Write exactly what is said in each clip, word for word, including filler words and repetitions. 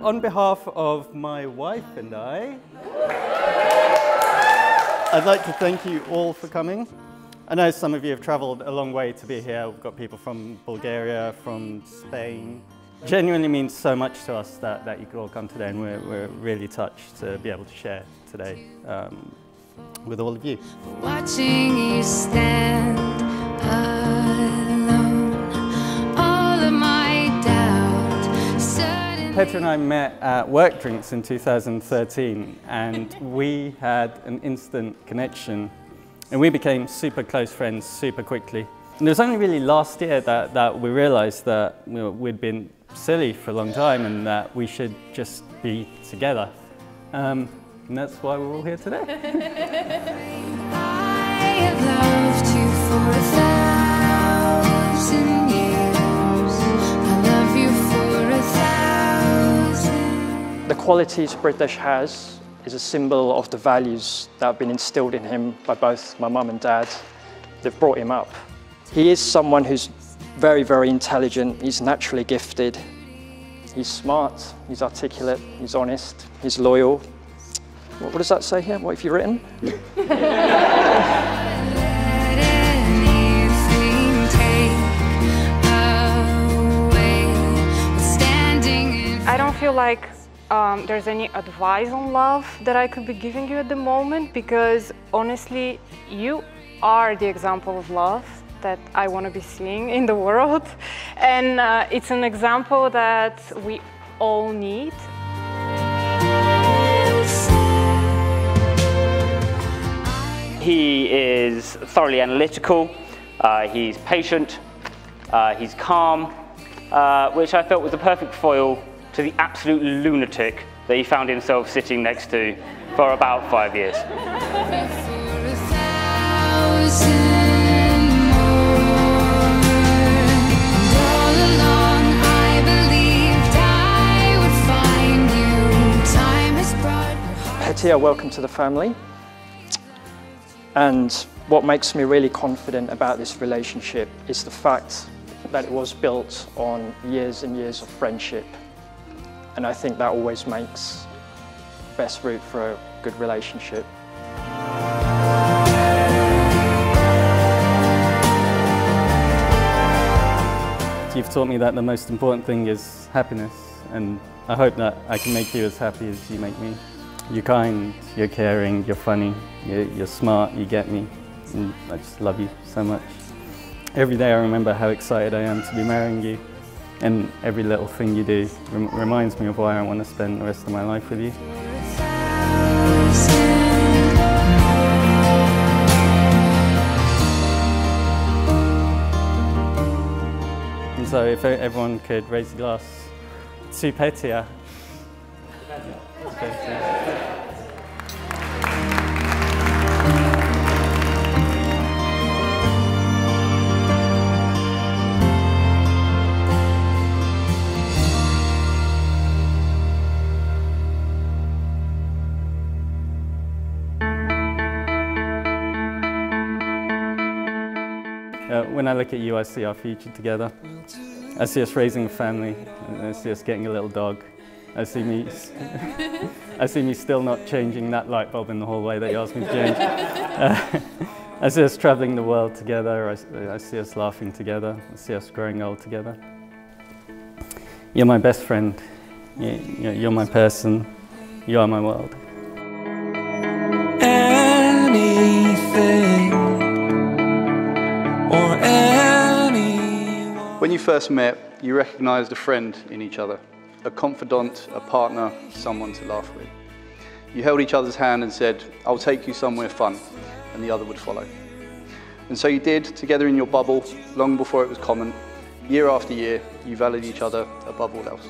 On behalf of my wife and I, I'd like to thank you all for coming. I know some of you have travelled a long way to be here. We've got people from Bulgaria, from Spain. It genuinely means so much to us that, that you could all come today, and we're, we're really touched to be able to share today um, with all of you. Watching you stand alone, all of my doubt, suddenly... Petia and I met at Work Drinks in two thousand thirteen, and we had an instant connection, and we became super close friends super quickly. And it was only really last year that, that we realised that, you know, we'd been silly for a long time and that we should just be together. Um, and that's why we're all here today. I have loved you for a thousand years. I love you for a thousand. The qualities Pritesh has is a symbol of the values that have been instilled in him by both my mum and dad. They've brought him up. He is someone who's very, very intelligent. He's naturally gifted. He's smart, he's articulate, he's honest, he's loyal. What, what does that say here? What have you written? I don't feel like um, there's any advice on love that I could be giving you at the moment, because honestly, you are the example of love that I want to be seeing in the world, and uh, it's an example that we all need. He is thoroughly analytical, uh, he's patient, uh, he's calm, uh, which I felt was the perfect foil to the absolute lunatic that he found himself sitting next to for about five years. Petia, welcome to the family. And what makes me really confident about this relationship is the fact that it was built on years and years of friendship. And I think that always makes the best route for a good relationship. You've taught me that the most important thing is happiness, and I hope that I can make you as happy as you make me. You're kind, you're caring, you're funny, you're, you're smart, you get me, and I just love you so much. Every day I remember how excited I am to be marrying you, and every little thing you do rem reminds me of why I want to spend the rest of my life with you. And so if everyone could raise a glass to Petia. Uh, when I look at you, I see our future together. I see us raising a family, and I see us getting a little dog. I see me, I see me still not changing that light bulb in the hallway that you asked me to change. Uh, I see us traveling the world together. I, I see us laughing together. I see us growing old together. You're my best friend. You're, you're my person. You are my world. Anything or anyone. When you first met, you recognized a friend in each other. A confidant, a partner, someone to laugh with. You held each other's hand and said, "I'll take you somewhere fun," and the other would follow. And so you did, together in your bubble, long before it was common. Year after year, you valued each other above all else.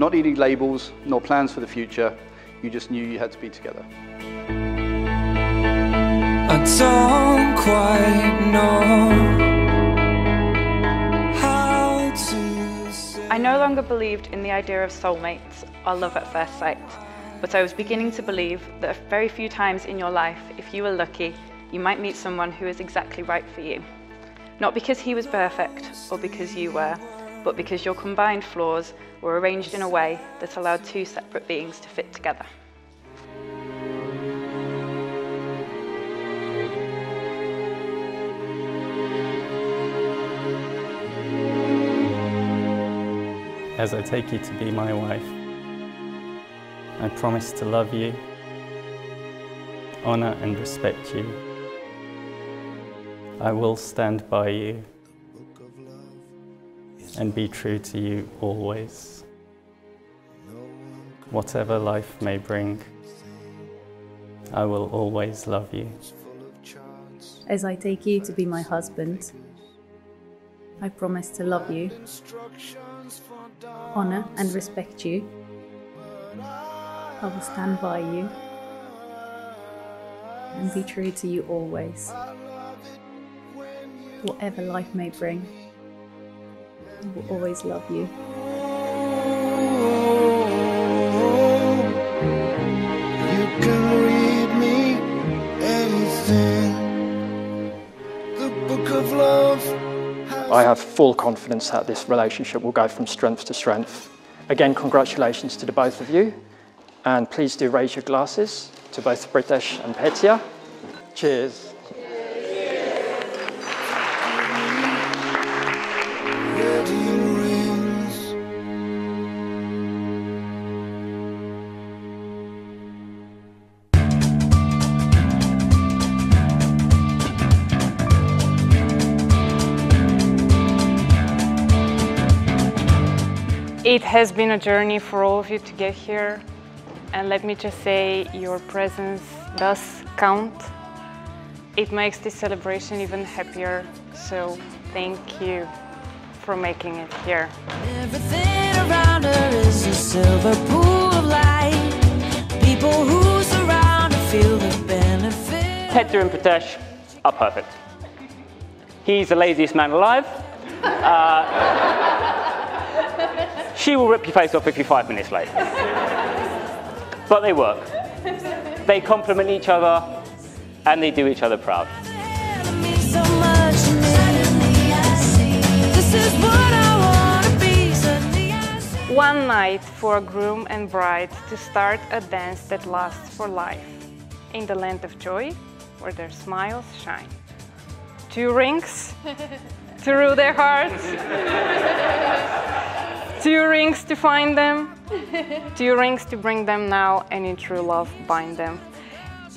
Not needing labels, nor plans for the future, you just knew you had to be together. I don't quite know. I no longer believed in the idea of soulmates or love at first sight, but I was beginning to believe that very few times in your life, if you were lucky, you might meet someone who is exactly right for you. Not because he was perfect or because you were, but because your combined flaws were arranged in a way that allowed two separate beings to fit together. As I take you to be my wife, I promise to love you, honor and respect you. I will stand by you and be true to you always, whatever life may bring. I will always love you. As I take you to be my husband, I promise to love you, honor and respect you. I will stand by you and be true to you always, whatever life may bring. I will always love you. You can read me anything. The book of love. I have full confidence that this relationship will go from strength to strength. Again, congratulations to the both of you, and please do raise your glasses to both Pritesh and Petia. Cheers. It has been a journey for all of you to get here, and let me just say your presence does count. It makes this celebration even happier, so thank you for making it here. Everything around her is a silver pool of light. People who surround her feel the benefit. Petia and Pritesh are perfect. He's the laziest man alive. Uh, She will rip your face off if you're five minutes late. But they work. They complement each other and they do each other proud. One night for a groom and bride to start a dance that lasts for life. In the land of joy, where their smiles shine. Two rings to rule their hearts. Two rings to find them, two rings to bring them now, and in true love bind them.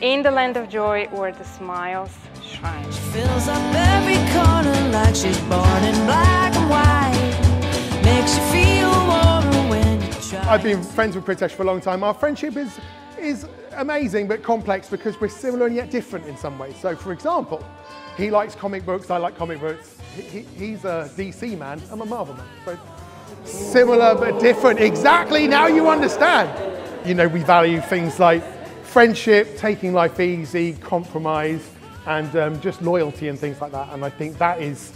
In the land of joy where the smiles shine. She fills up every corner like she's born in black and white. Makes you feel warmer when you try. I've been friends with Pritesh for a long time. Our friendship is, is amazing but complex because we're similar and yet different in some ways. So for example, he likes comic books, I like comic books. He, he's a D C man, I'm a Marvel man. So similar but different. Exactly, now you understand. You know, we value things like friendship, taking life easy, compromise, and um, just loyalty and things like that. And I think that is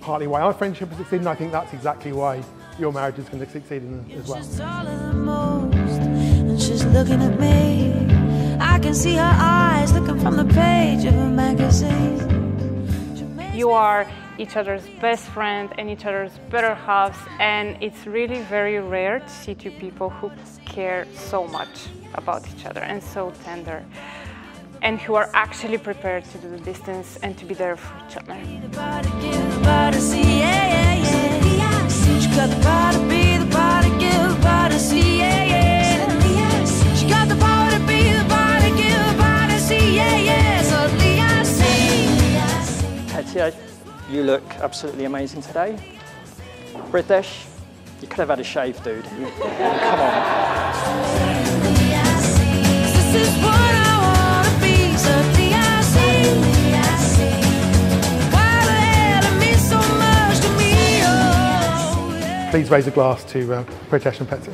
partly why our friendship has succeeded, and I think that's exactly why your marriage is going to succeed in, as well. She's taller than most, and she's looking at me. I can see her eyes looking from the page of a magazine. You are each other's best friend and each other's better halves, and it's really very rare to see two people who care so much about each other and so tender, and who are actually prepared to do the distance and to be there for each other. Petia, you look absolutely amazing today. Pritesh, you could have had a shave, dude. You, come on. Please raise a glass to uh, Pritesh and Petia.